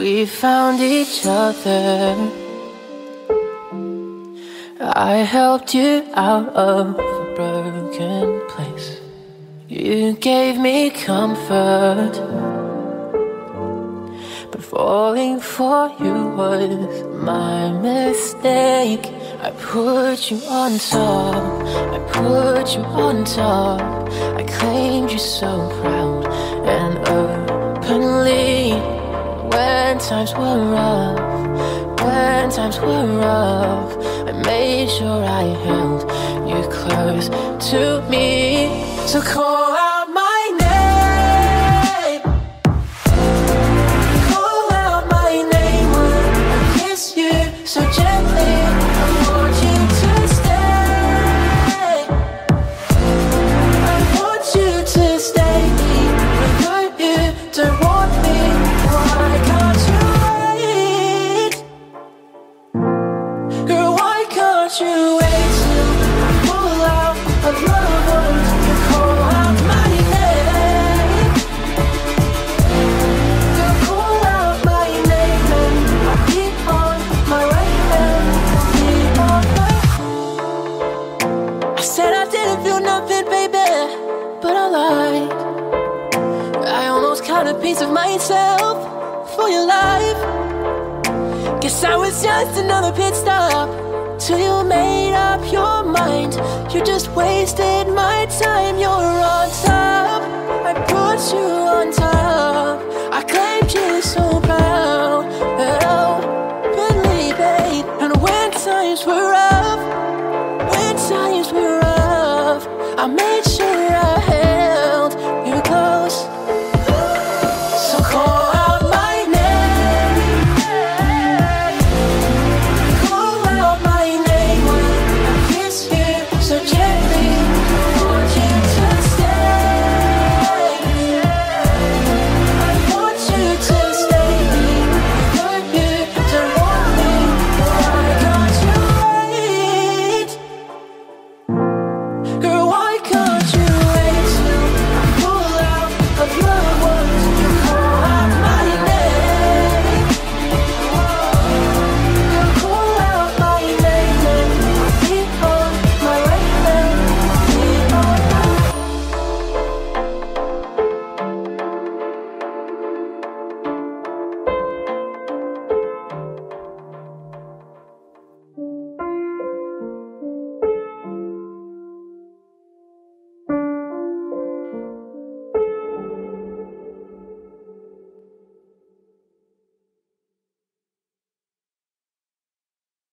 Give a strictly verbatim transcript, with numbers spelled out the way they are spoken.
we found each other. I helped you out of a broken place. You gave me comfort, but falling for you was my mistake. I put you on top, I put you on top. I claimed you so proud and openly. When times were rough, when times were rough, I made sure I held you close to me. So call out my name, call out my name when I kiss you so gently. I want you to stay, I want you to stay. Without you, don't want me. Why can't you wait? Girl, why can't you wait till I pull out of love? A piece of myself for your life. Guess I was just another pit stop till you made up your mind. You just wasted my time. You're on top, I put you on top. I claimed you so proud and openly, babe. And when times were rough, when times were rough, I made sure